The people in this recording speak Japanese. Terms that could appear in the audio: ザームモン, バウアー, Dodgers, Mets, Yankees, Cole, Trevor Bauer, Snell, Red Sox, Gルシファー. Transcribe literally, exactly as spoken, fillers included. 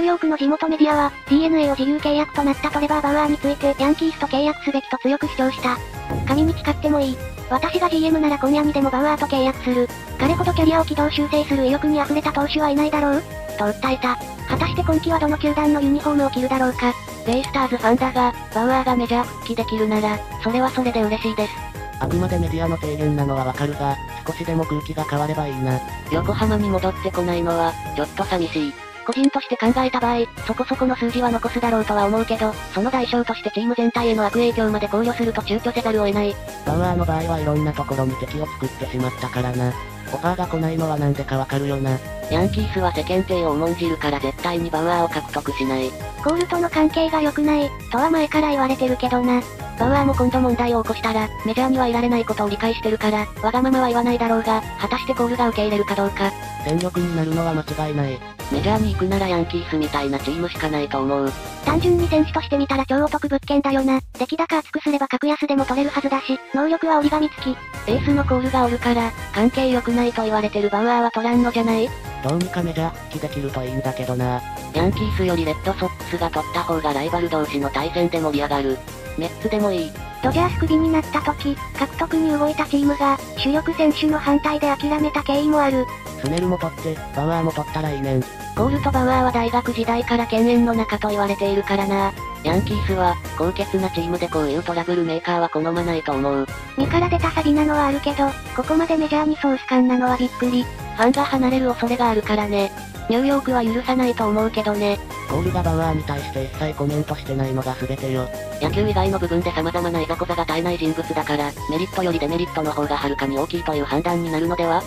ニューヨークの地元メディアは、ディーエヌエー を自由契約となったトレバー・バウアーについて、ヤンキースと契約すべきと強く主張した。神に誓ってもいい。私が ジーエム なら今夜にでもバウアーと契約する。彼ほどキャリアを軌道修正する意欲に溢れた投手はいないだろうと訴えた。果たして今季はどの球団のユニフォームを着るだろうか。ベイスターズファンだが、バウアーがメジャー復帰できるなら、それはそれで嬉しいです。あくまでメディアの提言なのはわかるが、少しでも空気が変わればいいな。横浜に戻ってこないのは、ちょっと寂しい。個人として考えた場合、そこそこの数字は残すだろうとは思うけど、その代償としてチーム全体への悪影響まで考慮すると躊躇せざるを得ない。バウアーの場合はいろんなところに敵を作ってしまったからな。オファーが来ないのはなんでかわかるよな。ヤンキースは世間体を重んじるから絶対にバウアーを獲得しない。コールとの関係が良くない、とは前から言われてるけどな。バウアーも今度問題を起こしたら、メジャーにはいられないことを理解してるから、わがままは言わないだろうが、果たしてコールが受け入れるかどうか。戦力になるのは間違いない。メジャーに行くならヤンキースみたいなチームしかないと思う。単純に選手として見たら超お得物件だよな。出来高厚くすれば格安でも取れるはずだし、能力は折り紙付き。エースのコールがおるから、関係良くないと言われてるバウアーは取らんのじゃない？どうにかメジャー復帰できるといいんだけどな。ヤンキースよりレッドソックスが取った方がライバル同士の対戦で盛り上がる。メッツでもいい。ドジャースクビになった時、獲得に動いたチームが、主力選手の反対で諦めた経緯もある。スネルも取って、バウアーも取ったらいいねん。コールとバウアーは大学時代から犬猿の仲と言われているからな。ヤンキースは、高潔なチームでこういうトラブルメーカーは好まないと思う。身から出たサビなのはあるけど、ここまでメジャーにソース感なのはびっくり。ファンが離れる恐れがあるからね。ニューヨークは許さないと思うけどね。コールがバウアーに対して一切コメントしてないのが全てよ。野球以外の部分で様々ないざこざが絶えない人物だから、メリットよりデメリットの方がはるかに大きいという判断になるのでは？